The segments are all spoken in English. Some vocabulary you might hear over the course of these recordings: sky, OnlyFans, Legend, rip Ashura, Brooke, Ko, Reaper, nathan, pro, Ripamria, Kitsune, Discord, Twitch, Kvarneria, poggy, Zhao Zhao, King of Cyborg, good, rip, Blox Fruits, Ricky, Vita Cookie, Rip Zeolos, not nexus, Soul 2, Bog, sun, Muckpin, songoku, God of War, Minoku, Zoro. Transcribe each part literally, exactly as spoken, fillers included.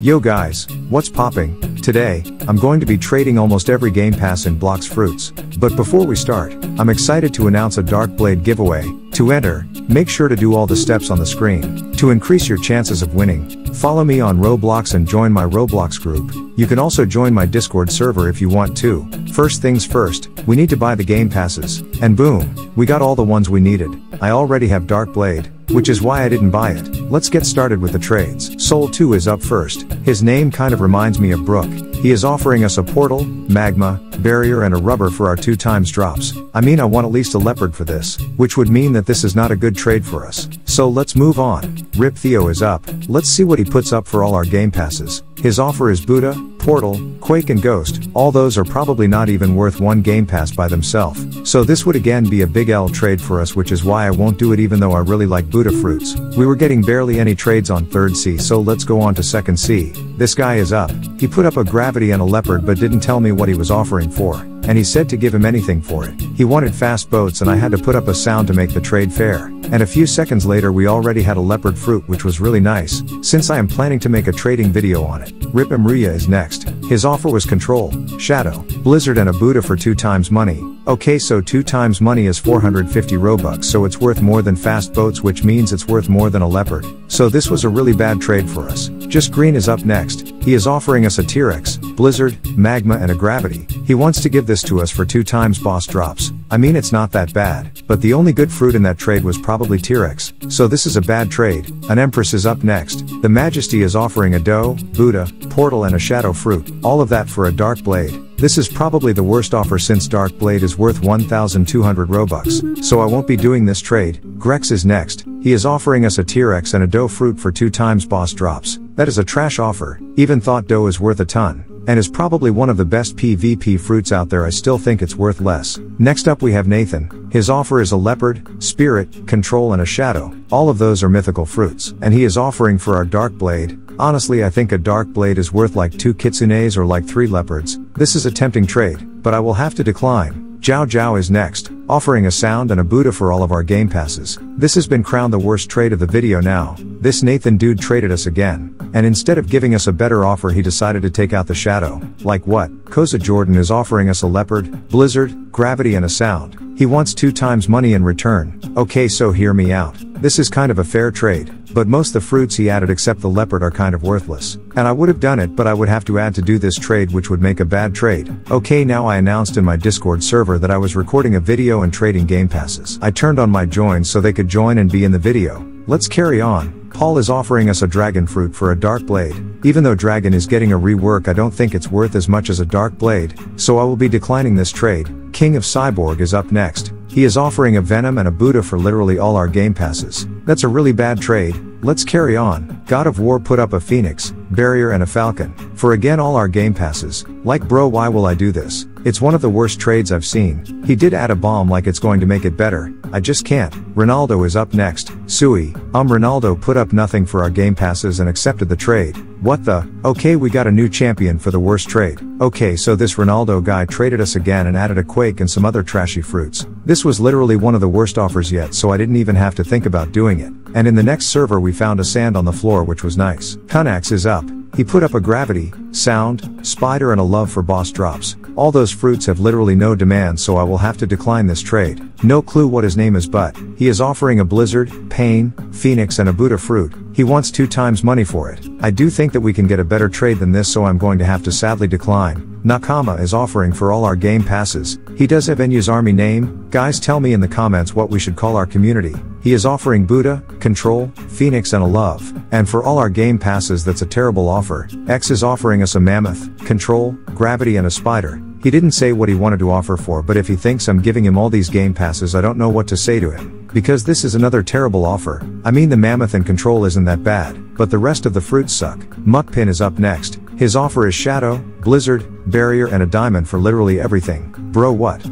Yo guys, what's popping? Today, I'm going to be trading almost every game pass in Blox Fruits, but before we start, I'm excited to announce a Dark Blade giveaway. To enter, make sure to do all the steps on the screen. To increase your chances of winning, follow me on Roblox and join my Roblox group. You can also join my Discord server if you want to. First things first, we need to buy the game passes, and boom, we got all the ones we needed. I already have Dark Blade, which is why I didn't buy it. Let's get started with the trades. Soul two is up first. His name kind of reminds me of Brooke. He is offering us a portal, magma, barrier and a rubber for our two times drops. I mean I want at least a leopard for this, which would mean that this is not a good trade for us. So let's move on. Rip Theo is up. Let's see what he puts up for all our game passes. His offer is Buddha, Portal, Quake and Ghost. All those are probably not even worth one game pass by themselves. So this would again be a big L trade for us, which is why I won't do it even though I really like Buddha fruits. We were getting barely any trades on third C, so let's go on to second C. This guy is up. He put up a gravity and a leopard but didn't tell me what he was offering for, and he said to give him anything for it. He wanted fast boats and I had to put up a sound to make the trade fair, and a few seconds later we already had a leopard fruit, which was really nice, since I am planning to make a trading video on it. Ripamria is next. His offer was control, shadow, blizzard and a Buddha for two times money. Okay, so two times money is four hundred fifty Robux, so it's worth more than fast boats, which means it's worth more than a leopard. So this was a really bad trade for us. Just Green is up next. He is offering us a T-Rex, blizzard, magma and a gravity. He wants to give this to us for two times boss drops. I mean it's not that bad, but the only good fruit in that trade was probably T-Rex, so this is a bad trade. An Empress is up next. The Majesty is offering a doe, Buddha, portal and a shadow fruit, all of that for a Dark Blade. This is probably the worst offer since Dark Blade is worth one thousand two hundred Robux, so I won't be doing this trade. Grex is next. He is offering us a T-Rex and a doe fruit for two times boss drops. That is a trash offer. Even thought doe is worth a ton, and is probably one of the best PvP fruits out there, I still think it's worth less. Next up we have Nathan. His offer is a leopard, spirit, control and a shadow. All of those are mythical fruits, and he is offering for our Dark Blade. Honestly, I think a Dark Blade is worth like two kitsunes or like three leopards. This is a tempting trade, but I will have to decline. Zhao Zhao is next, offering a sound and a Buddha for all of our game passes. This has been crowned the worst trade of the video now. This Nathan dude traded us again, and instead of giving us a better offer he decided to take out the shadow. Like what? Koza Jordan is offering us a leopard, blizzard, gravity and a sound. He wants two times money in return. Okay, so hear me out. This is kind of a fair trade, but most the fruits he added except the leopard are kind of worthless. And I would have done it, but I would have to add to do this trade, which would make a bad trade. Okay, now I announced in my Discord server that I was recording a video and trading game passes. I turned on my join so they could join and be in the video. Let's carry on. Paul is offering us a dragon fruit for a Dark Blade. Even though dragon is getting a rework, I don't think it's worth as much as a Dark Blade, so I will be declining this trade. King of Cyborg is up next. He is offering a venom and a Buddha for literally all our game passes. That's a really bad trade. Let's carry on. God of War put up a phoenix, barrier and a falcon, for again all our game passes. Like bro, why will I do this? It's one of the worst trades I've seen. He did add a bomb like it's going to make it better. I just can't. Ronaldo is up next. Sui. Um Ronaldo put up nothing for our game passes and accepted the trade. What the? Okay, we got a new champion for the worst trade. Okay, so this Ronaldo guy traded us again and added a quake and some other trashy fruits. This was literally one of the worst offers yet, so I didn't even have to think about doing it. And in the next server we found a sand on the floor, which was nice. Cunax is up. He put up a gravity, sound, spider and a love for boss drops. All those fruits have literally no demand, so I will have to decline this trade. No clue what his name is, but he is offering a blizzard, pain, phoenix and a Buddha fruit. He wants two times money for it. I do think that we can get a better trade than this, so I'm going to have to sadly decline. Nakama is offering for all our game passes. He does have Enyu's army name. Guys, tell me in the comments what we should call our community. He is offering Buddha, control, phoenix and a love. And for all our game passes, that's a terrible offer. X is offering us a mammoth, control, gravity and a spider. He didn't say what he wanted to offer for, but if he thinks I'm giving him all these game passes, I don't know what to say to him, because this is another terrible offer. I mean the mammoth and control isn't that bad, but the rest of the fruits suck. Muckpin is up next. His offer is shadow, blizzard, barrier and a diamond for literally everything. Bro, what?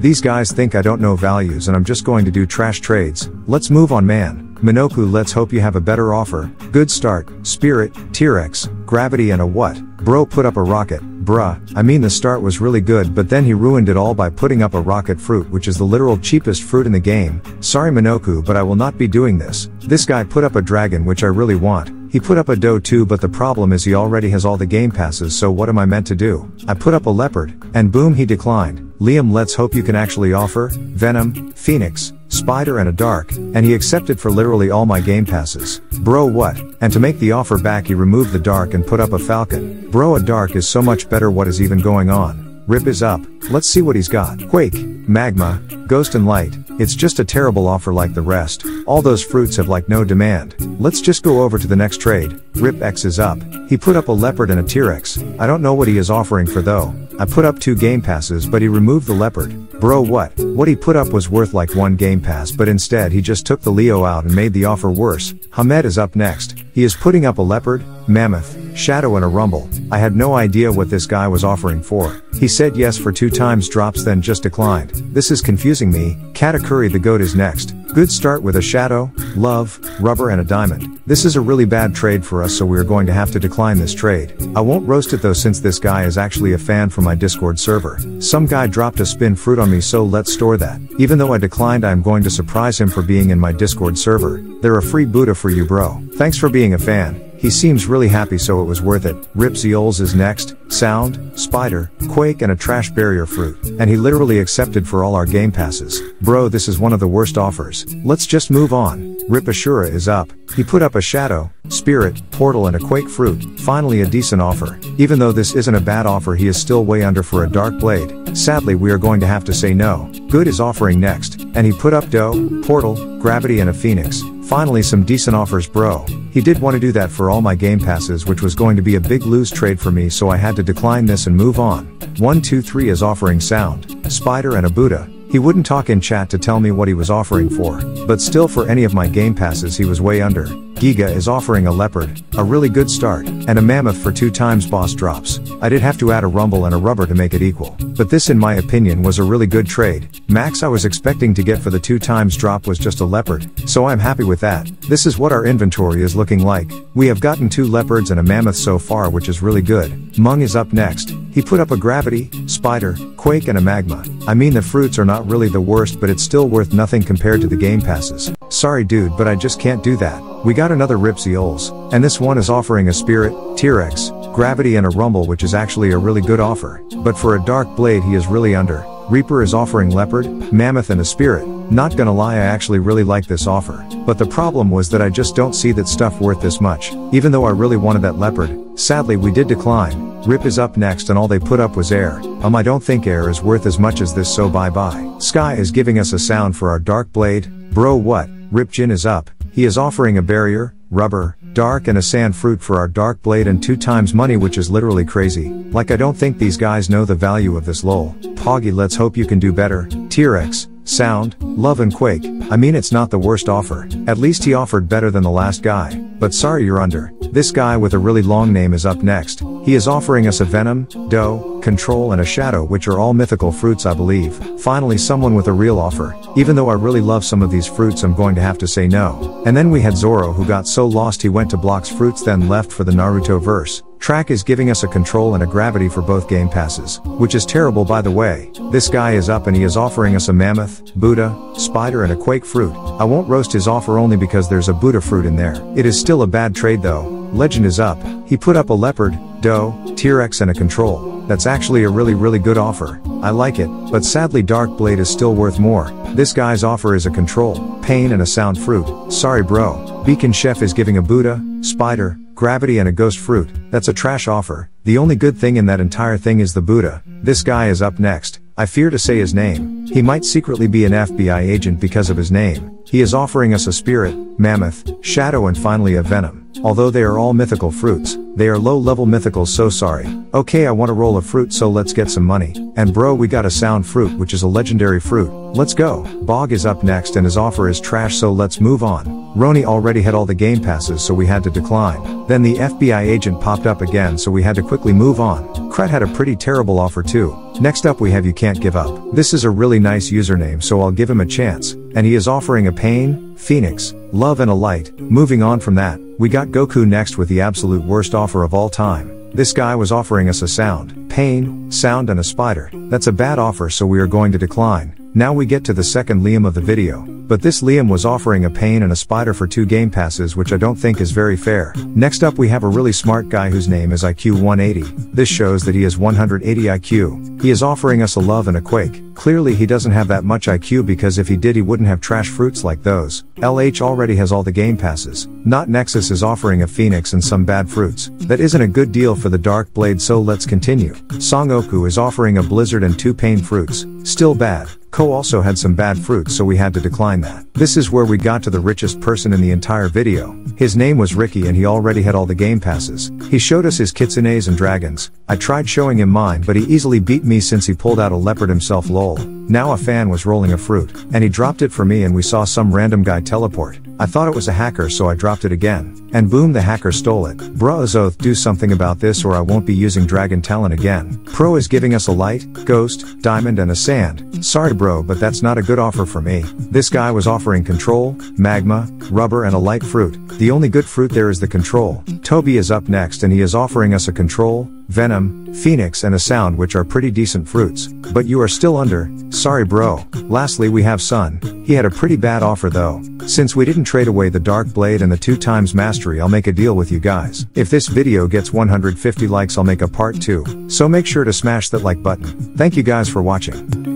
These guys think I don't know values and I'm just going to do trash trades. Let's move on, man. Minoku, let's hope you have a better offer. Good start, spirit, T-Rex, gravity and a what? Bro put up a rocket. Bruh, I mean the start was really good, but then he ruined it all by putting up a rocket fruit, which is the literal cheapest fruit in the game. Sorry Minoku, but I will not be doing this. This guy put up a dragon, which I really want. He put up a Dota two, but the problem is he already has all the game passes, so what am I meant to do? I put up a leopard, and boom, he declined. Liam, let's hope you can actually offer Venom, Phoenix, Spider and a Dark, and he accepted for literally all my game passes. Bro, what? And to make the offer back, he removed the Dark and put up a Falcon. Bro, a Dark is so much better, what is even going on? Rip is up, let's see what he's got. Quake, Magma, Ghost and Light. It's just a terrible offer like the rest. All those fruits have like no demand. Let's just go over to the next trade. Rip X is up. He put up a Leopard and a T-Rex. I don't know what he is offering for though. I put up two game passes, but he removed the Leopard. Bro, what? What he put up was worth like one game pass, but instead he just took the Leo out and made the offer worse. Hamed is up next. He is putting up a Leopard, Mammoth, Shadow and a Rumble. I had no idea what this guy was offering for. He said yes for two times drops, then just declined. This is confusing me. Katakuri the Goat is next. Good start with a Shadow, Love, Rubber and a Diamond. This is a really bad trade for us, so we're going to have to decline this trade. I won't roast it though, since this guy is actually a fan from my Discord server. Some guy dropped a spin fruit on me, so let's store that. Even though I declined, I'm going to surprise him for being in my Discord server. They're a free Buddha for you, bro. Thanks for being a fan. He seems really happy, so it was worth it. Rip Zeolos is next. Sound, Spider, Quake and a Trash Barrier Fruit. And he literally accepted for all our game passes. Bro, this is one of the worst offers. Let's just move on. Rip Ashura is up. He put up a Shadow, Spirit, Portal and a Quake Fruit. Finally a decent offer. Even though this isn't a bad offer, he is still way under for a Dark Blade. Sadly, we are going to have to say no. Good is offering next. And he put up Doe, Portal, Gravity and a Phoenix. Finally some decent offers, bro. He did want to do that for all my game passes, which was going to be a big lose trade for me, so I had to decline this and move on. one two three is offering Sound, Spider and a Buddha. He wouldn't talk in chat to tell me what he was offering for, but still for any of my game passes he was way under. Giga is offering a Leopard, a really good start, and a Mammoth for two times boss drops. I did have to add a Rumble and a Rubber to make it equal, but this in my opinion was a really good trade. Max I was expecting to get for the two times drop was just a Leopard, so I'm happy with that. This is what our inventory is looking like. We have gotten two Leopards and a Mammoth so far, which is really good. Mung is up next. He put up a Gravity, Spider, Quake and a Magma. I mean, the fruits are not really the worst, but it's still worth nothing compared to the game passes. Sorry dude, but I just can't do that. We got another Rip Zeolos, and this one is offering a Spirit, T-Rex, Gravity and a Rumble, which is actually a really good offer, but for a Dark Blade he is really under. Reaper is offering Leopard, Mammoth and a Spirit. Not gonna lie, I actually really like this offer, but the problem was that I just don't see that stuff worth this much, even though I really wanted that Leopard. Sadly, we did decline. Rip is up next, and all they put up was Air. Um I don't think Air is worth as much as this, so bye bye. Sky is giving us a Sound for our Dark Blade. Bro, what? Rip Jin is up. He is offering a Barrier, Rubber, Dark and a Sand Fruit for our Dark Blade and two times money, which is literally crazy. Like, I don't think these guys know the value of this, lol. Poggy, let's hope you can do better. T-Rex, Sound, Love and Quake. I mean, it's not the worst offer. At least he offered better than the last guy, but sorry, you're under. This guy with a really long name is up next. He is offering us a Venom, Doe, Control and a Shadow, which are all mythical fruits I believe. Finally someone with a real offer. Even though I really love some of these fruits, I'm going to have to say no. And then we had Zoro, who got so lost he went to Blox Fruits, then left for the Naruto verse. Track is giving us a Control and a Gravity for both game passes, which is terrible by the way. This guy is up, and he is offering us a Mammoth, Buddha, Spider and a Quake Fruit. I won't roast his offer only because there's a Buddha Fruit in there. It is still a bad trade though. Legend is up. He put up a Leopard, Doe, T-Rex and a Control. That's actually a really really good offer. I like it, but sadly Dark Blade is still worth more. This guy's offer is a Control, Pain and a Sound Fruit. Sorry bro. Beacon Chef is giving a Buddha, Spider, Gravity and a Ghost Fruit. That's a trash offer. The only good thing in that entire thing is the Buddha. This guy is up next. I fear to say his name. He might secretly be an F B I agent because of his name. He is offering us a Spirit, Mammoth, Shadow and finally a Venom. Although they are all mythical fruits, they are low level mythicals, so sorry. Okay, I want to roll a fruit, so let's get some money. And bro, we got a Sound Fruit, which is a legendary fruit. Let's go. Bog is up next, and his offer is trash, so let's move on. Roni already had all the game passes, so we had to decline. Then the F B I agent popped up again, so we had to quickly move on. Kret had a pretty terrible offer too. Next up we have You Can't Give Up. This is a really nice username, so I'll give him a chance. And he is offering a Pain, Phoenix, Love and a Light. Moving on from that, we got Goku next with the absolute worst offer of all time. This guy was offering us a Sound, Pain, Sound and a Spider. That's a bad offer, so we are going to decline. Now we get to the second Liam of the video, but this Liam was offering a pain and a spider for two game passes, which I don't think is very fair. Next up we have a really smart guy whose name is I Q one eighty, this shows that he has one hundred eighty I Q, he is offering us a love and a quake. Clearly he doesn't have that much I Q, because if he did he wouldn't have trash fruits like those. L H already has all the game passes, Not Nexus is offering a phoenix and some bad fruits, that isn't a good deal for the Dark Blade, so let's continue. Songoku is offering a blizzard and two pain fruits, still bad. Ko also had some bad fruits so we had to decline that. This is where we got to the richest person in the entire video. His name was Ricky and he already had all the game passes. He showed us his kitsunes and dragons. I tried showing him mine but he easily beat me since he pulled out a leopard himself, lol. Now a fan was rolling a fruit, and he dropped it for me and we saw some random guy teleport. I thought it was a hacker so I dropped it again. And boom, the hacker stole it. Bruh is oath, do something about this or I won't be using dragon talent again. Pro is giving us a light, ghost, diamond and a sand. Sorry bro but that's not a good offer for me. This guy was offering control, magma, rubber and a light fruit. The only good fruit there is the control. Toby is up next and he is offering us a control, venom, phoenix and a sound, which are pretty decent fruits. But you are still under, sorry bro. Lastly we have Sun, he had a pretty bad offer though. Since we didn't trade away the Dark Blade and the two times mastery, I'll make a deal with you guys. If this video gets one hundred fifty likes I'll make a part two, so make sure to smash that like button. Thank you guys for watching.